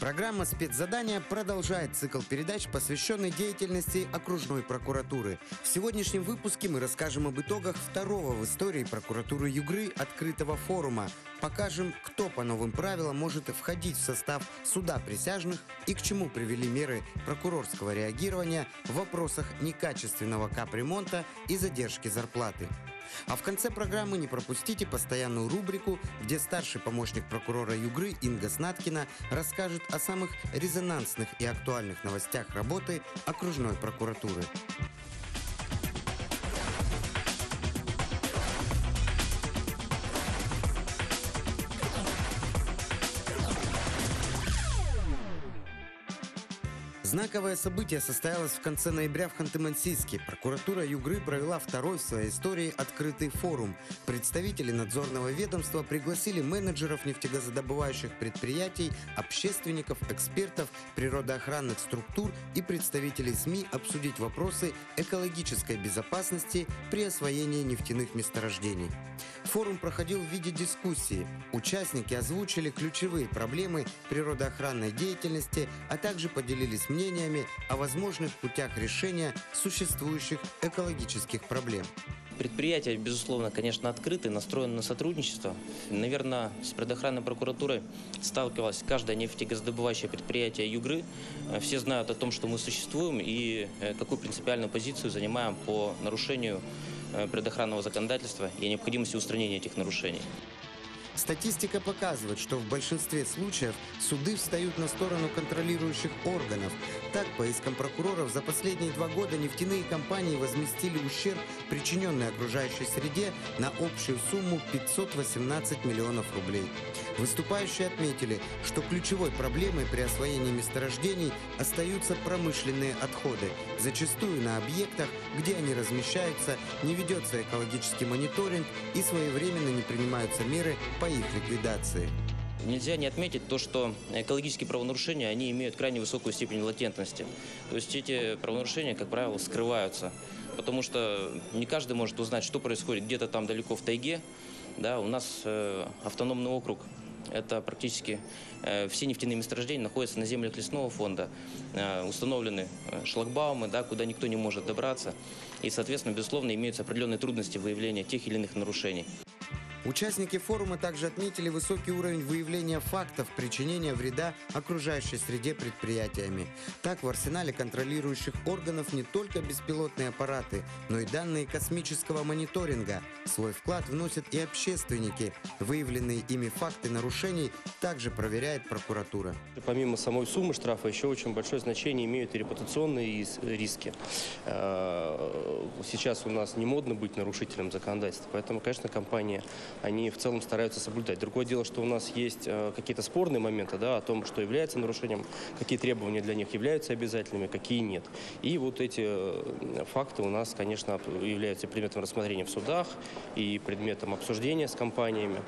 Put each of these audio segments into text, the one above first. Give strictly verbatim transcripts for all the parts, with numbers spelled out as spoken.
Программа «Спецзадание» продолжает цикл передач, посвященный деятельности окружной прокуратуры. В сегодняшнем выпуске мы расскажем об итогах второго в истории прокуратуры Югры открытого форума. Покажем, кто по новым правилам может входить в состав суда присяжных и к чему привели меры прокурорского реагирования в вопросах некачественного капремонта и задержки зарплаты. А в конце программы не пропустите постоянную рубрику, где старший помощник прокурора Югры Инга Снаткина расскажет о самых резонансных и актуальных новостях работы окружной прокуратуры. Знаковое событие состоялось в конце ноября в Ханты-Мансийске. Прокуратура Югры провела второй в своей истории открытый форум. Представители надзорного ведомства пригласили менеджеров нефтегазодобывающих предприятий, общественников, экспертов, природоохранных структур и представителей СМИ обсудить вопросы экологической безопасности при освоении нефтяных месторождений. Форум проходил в виде дискуссии. Участники озвучили ключевые проблемы природоохранной деятельности, а также поделились мнениями о возможных путях решения существующих экологических проблем. Предприятия, безусловно, конечно, открыты, настроены на сотрудничество. Наверное, с природоохранной прокуратурой сталкивалось каждое нефтегазодобывающее предприятие Югры. Все знают о том, что мы существуем и какую принципиальную позицию занимаем по нарушению природоохранного законодательства и о необходимости устранения этих нарушений. Статистика показывает, что в большинстве случаев суды встают на сторону контролирующих органов. Так, по искам прокуроров за последние два года нефтяные компании возместили ущерб, причиненный окружающей среде, на общую сумму пятьсот восемнадцать миллионов рублей. Выступающие отметили, что ключевой проблемой при освоении месторождений остаются промышленные отходы. Зачастую на объектах, где они размещаются, не ведется экологический мониторинг и своевременно не принимаются меры по их ликвидации. Нельзя не отметить то, что экологические правонарушения, они имеют крайне высокую степень латентности. То есть эти правонарушения, как правило, скрываются, потому что не каждый может узнать, что происходит где-то там далеко в тайге. Да, у нас э, автономный округ. Это практически э, все нефтяные месторождения находятся на землях лесного фонда. Э, установлены э, шлагбаумы, да, куда никто не может добраться. И, соответственно, безусловно, имеются определенные трудности выявления тех или иных нарушений. Участники форума также отметили высокий уровень выявления фактов причинения вреда окружающей среде предприятиями. Так, в арсенале контролирующих органов не только беспилотные аппараты, но и данные космического мониторинга. Свой вклад вносят и общественники. Выявленные ими факты нарушений также проверяет прокуратура. Помимо самой суммы штрафа, еще очень большое значение имеют и репутационные риски. Сейчас у нас не модно быть нарушителем законодательства, поэтому, конечно, компания... они в целом стараются соблюдать. Другое дело, что у нас есть какие-то спорные моменты, да, о том, что является нарушением, какие требования для них являются обязательными, какие нет. И вот эти факты у нас, конечно, являются предметом рассмотрения в судах и предметом обсуждения с компаниями.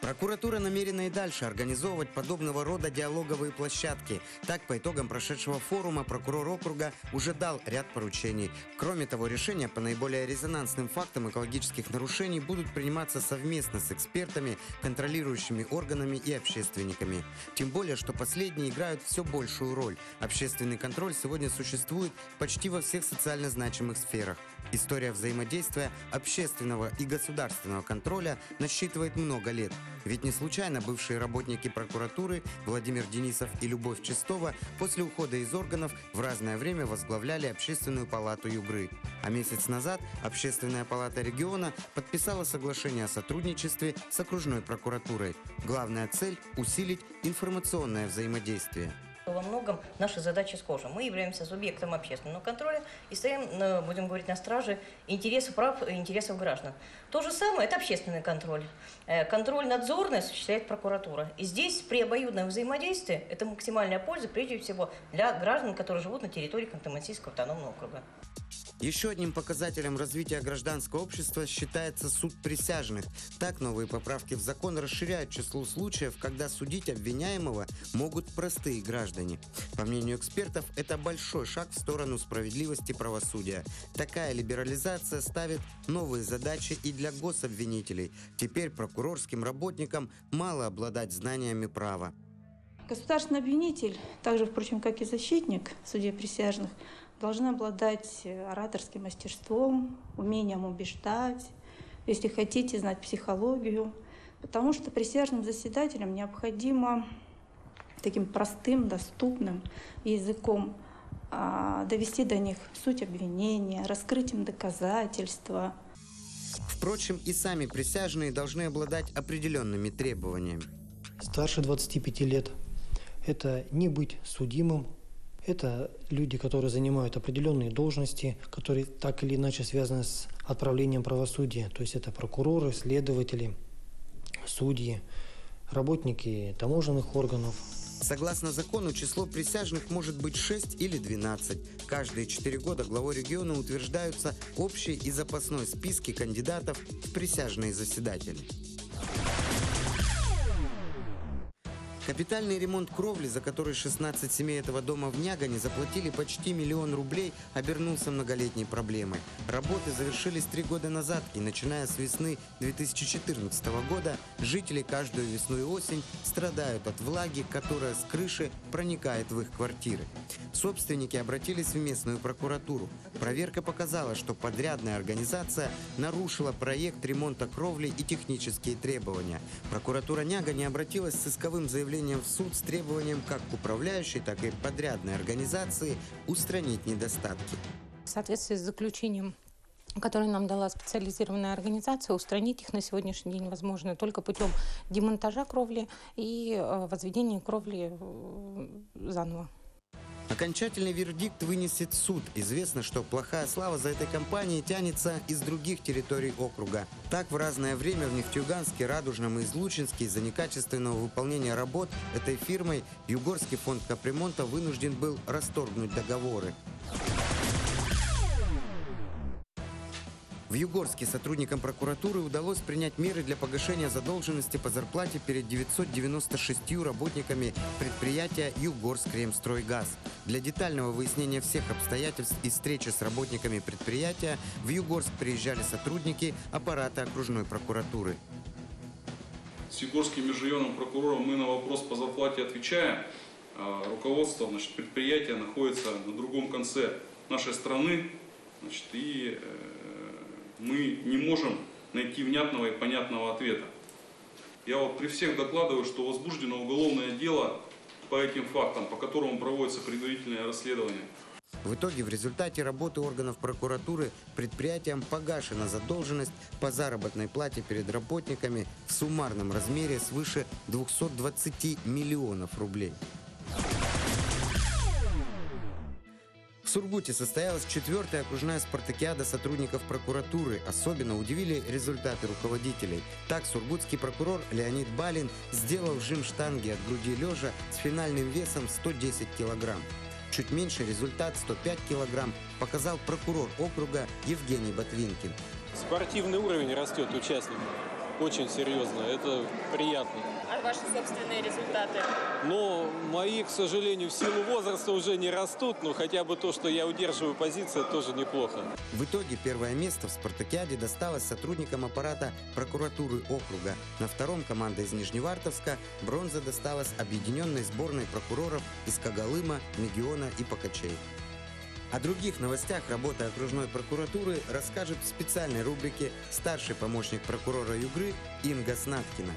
Прокуратура намерена и дальше организовывать подобного рода диалоговые площадки. Так, по итогам прошедшего форума прокурор округа уже дал ряд поручений. Кроме того, решения по наиболее резонансным фактам экологических нарушений будут приниматься совместно с экспертами, контролирующими органами и общественниками. Тем более, что последние играют все большую роль. Общественный контроль сегодня существует почти во всех социально значимых сферах. История взаимодействия общественного и государственного контроля насчитывает много лет. Ведь не случайно бывшие работники прокуратуры Владимир Денисов и Любовь Чистова после ухода из органов в разное время возглавляли Общественную палату Югры. А месяц назад Общественная палата региона подписала соглашение о сотрудничестве с окружной прокуратурой. Главная цель – усилить информационное взаимодействие. Во многом наши задачи схожи. Мы являемся субъектом общественного контроля и стоим, будем говорить, на страже интересов прав и интересов граждан. То же самое – это общественный контроль. Контроль надзорный осуществляет прокуратура. И здесь при обоюдном взаимодействии это максимальная польза, прежде всего, для граждан, которые живут на территории Ханты-Мансийского автономного округа. Еще одним показателем развития гражданского общества считается суд присяжных. Так, новые поправки в закон расширяют число случаев, когда судить обвиняемого могут простые граждане. По мнению экспертов, это большой шаг в сторону справедливости правосудия. Такая либерализация ставит новые задачи и для гособвинителей. Теперь прокурорским работникам мало обладать знаниями права. Государственный обвинитель, также, впрочем, как и защитник в суде присяжных, должны обладать ораторским мастерством, умением убеждать, если хотите, знать психологию. Потому что присяжным заседателям необходимо таким простым, доступным языком довести до них суть обвинения, раскрыть им доказательства. Впрочем, и сами присяжные должны обладать определенными требованиями. Старше двадцати пяти лет. Это не быть судимым. Это люди, которые занимают определенные должности, которые так или иначе связаны с отправлением правосудия. То есть это прокуроры, следователи, судьи, работники таможенных органов. Согласно закону, число присяжных может быть шесть или двенадцать. Каждые четыре года главой региона утверждаются общие и запасной списки кандидатов в присяжные заседатели. Капитальный ремонт кровли, за который шестнадцать семей этого дома в Нягане заплатили почти миллион рублей, обернулся многолетней проблемой. Работы завершились три года назад, и начиная с весны две тысячи четырнадцатого года жители каждую весну и осень страдают от влаги, которая с крыши проникает в их квартиры. Собственники обратились в местную прокуратуру. Проверка показала, что подрядная организация нарушила проект ремонта кровли и технические требования. Прокуратура Нягани обратилась с исковым заявлением в суд с требованием как к управляющей, так и подрядной организации устранить недостатки. В соответствии с заключением, которые нам дала специализированная организация, устранить их на сегодняшний день возможно только путем демонтажа кровли и возведения кровли заново. Окончательный вердикт вынесет суд. Известно, что плохая слава за этой компанией тянется из других территорий округа. Так, в разное время в Нефтьюганске, Радужном и Излучинске из-за некачественного выполнения работ этой фирмой Югорский фонд капремонта вынужден был расторгнуть договоры. В Югорске сотрудникам прокуратуры удалось принять меры для погашения задолженности по зарплате перед девятьюстами девяноста шестью работниками предприятия «Югорск стройгаз». Для детального выяснения всех обстоятельств и встречи с работниками предприятия в Югорск приезжали сотрудники аппарата окружной прокуратуры. С югорским межрайонным прокурором мы на вопрос по зарплате отвечаем. Руководство, значит, предприятия находится на другом конце нашей страны, значит, и... мы не можем найти внятного и понятного ответа. Я вот при всех докладываю, что возбуждено уголовное дело по этим фактам, по которым проводится предварительное расследование. В итоге в результате работы органов прокуратуры предприятиям погашена задолженность по заработной плате перед работниками в суммарном размере свыше двухсот двадцати миллионов рублей. В Сургуте состоялась четвертая окружная спартакиада сотрудников прокуратуры. Особенно удивили результаты руководителей. Так, сургутский прокурор Леонид Балин сделал жим штанги от груди лежа с финальным весом сто десять килограмм. Чуть меньше результат сто пять килограмм показал прокурор округа Евгений Батвинкин. Спортивный уровень растет участников. Очень серьезно, это приятно. А ваши собственные результаты? Ну, мои, к сожалению, в силу возраста уже не растут, но хотя бы то, что я удерживаю позицию, тоже неплохо. В итоге первое место в спартакиаде досталось сотрудникам аппарата прокуратуры округа. На втором команда из Нижневартовска, бронза досталась объединенной сборной прокуроров из Когалыма, Мегиона и Покачей. О других новостях работы окружной прокуратуры расскажет в специальной рубрике старший помощник прокурора Югры Инга Снаткина.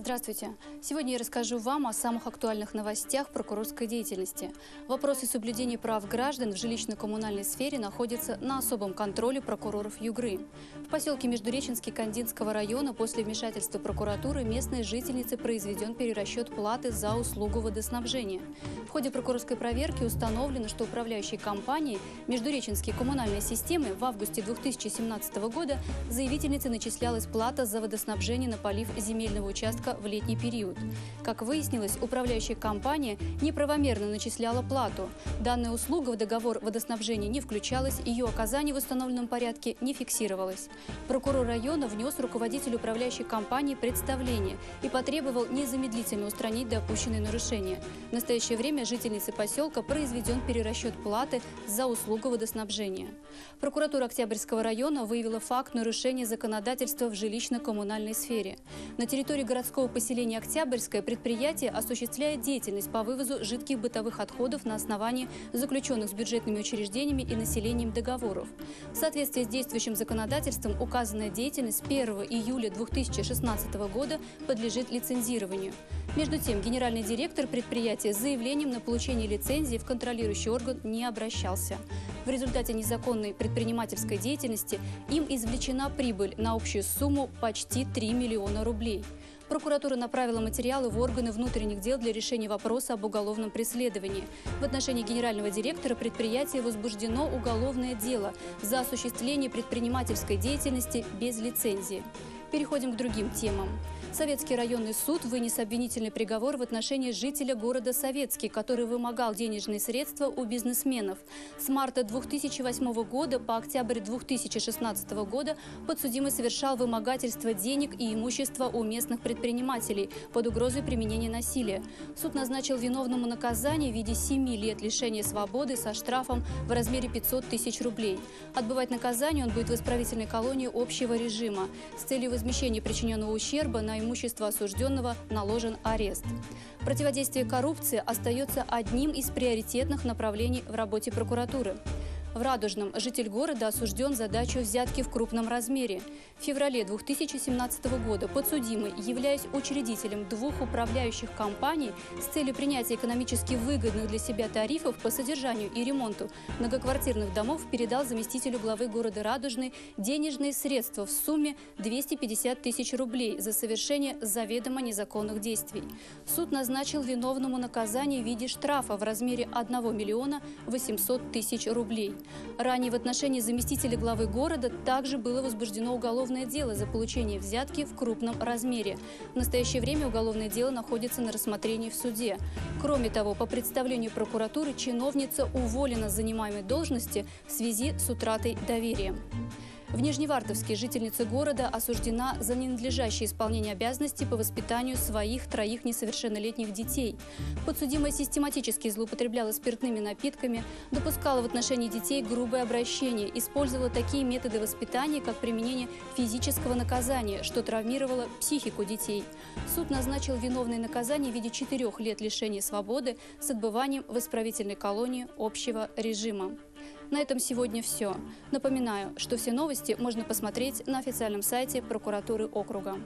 Здравствуйте! Сегодня я расскажу вам о самых актуальных новостях прокурорской деятельности. Вопросы соблюдения прав граждан в жилищно-коммунальной сфере находятся на особом контроле прокуроров Югры. В поселке Междуреченский Кандинского района после вмешательства прокуратуры местной жительнице произведен перерасчет платы за услугу водоснабжения. В ходе прокурорской проверки установлено, что управляющей компанией Междуреченские коммунальные системы в августе две тысячи семнадцатого года заявительнице начислялась плата за водоснабжение на полив земельного участка в летний период. период. Как выяснилось, управляющая компания неправомерно начисляла плату. Данная услуга в договор водоснабжения не включалась, ее оказание в установленном порядке не фиксировалось. Прокурор района внес руководителю управляющей компании представление и потребовал незамедлительно устранить допущенные нарушения. В настоящее время жительнице поселка произведен перерасчет платы за услугу водоснабжения. Прокуратура Октябрьского района выявила факт нарушения законодательства в жилищно-коммунальной сфере. На территории городского поселения Октябрьское предприятие осуществляет деятельность по вывозу жидких бытовых отходов на основании заключенных с бюджетными учреждениями и населением договоров. В соответствии с действующим законодательством указанная деятельность с первого июля две тысячи шестнадцатого года подлежит лицензированию. Между тем, генеральный директор предприятия с заявлением на получение лицензии в контролирующий орган не обращался. В результате незаконной предпринимательской деятельности им извлечена прибыль на общую сумму почти три миллиона рублей. Прокуратура направила материалы в органы внутренних дел для решения вопроса об уголовном преследовании. В отношении генерального директора предприятия возбуждено уголовное дело за осуществление предпринимательской деятельности без лицензии. Переходим к другим темам. Советский районный суд вынес обвинительный приговор в отношении жителя города Советский, который вымогал денежные средства у бизнесменов. С марта две тысячи восьмого года по октябрь две тысячи шестнадцатого года подсудимый совершал вымогательство денег и имущества у местных предпринимателей под угрозой применения насилия. Суд назначил виновному наказание в виде семи лет лишения свободы со штрафом в размере пятисот тысяч рублей. Отбывать наказание он будет в исправительной колонии общего режима. С целью возмещения причиненного ущерба на имущество осужденного наложен арест. Противодействие коррупции остается одним из приоритетных направлений в работе прокуратуры. В Радужном житель города осужден за дачу взятки в крупном размере. В феврале две тысячи семнадцатого года подсудимый, являясь учредителем двух управляющих компаний с целью принятия экономически выгодных для себя тарифов по содержанию и ремонту многоквартирных домов, передал заместителю главы города Радужный денежные средства в сумме двести пятьдесят тысяч рублей за совершение заведомо незаконных действий. Суд назначил виновному наказание в виде штрафа в размере одного миллиона восьмисот тысяч рублей. Ранее в отношении заместителя главы города также было возбуждено уголовное дело за получение взятки в крупном размере. В настоящее время уголовное дело находится на рассмотрении в суде. Кроме того, по представлению прокуратуры чиновница уволена с занимаемой должности в связи с утратой доверия. В Нижневартовске жительница города осуждена за ненадлежащее исполнение обязанностей по воспитанию своих троих несовершеннолетних детей. Подсудимая систематически злоупотребляла спиртными напитками, допускала в отношении детей грубое обращение, использовала такие методы воспитания, как применение физического наказания, что травмировало психику детей. Суд назначил виновное наказание в виде четырех лет лишения свободы с отбыванием в исправительной колонии общего режима. На этом сегодня все. Напоминаю, что все новости можно посмотреть на официальном сайте прокуратуры округа.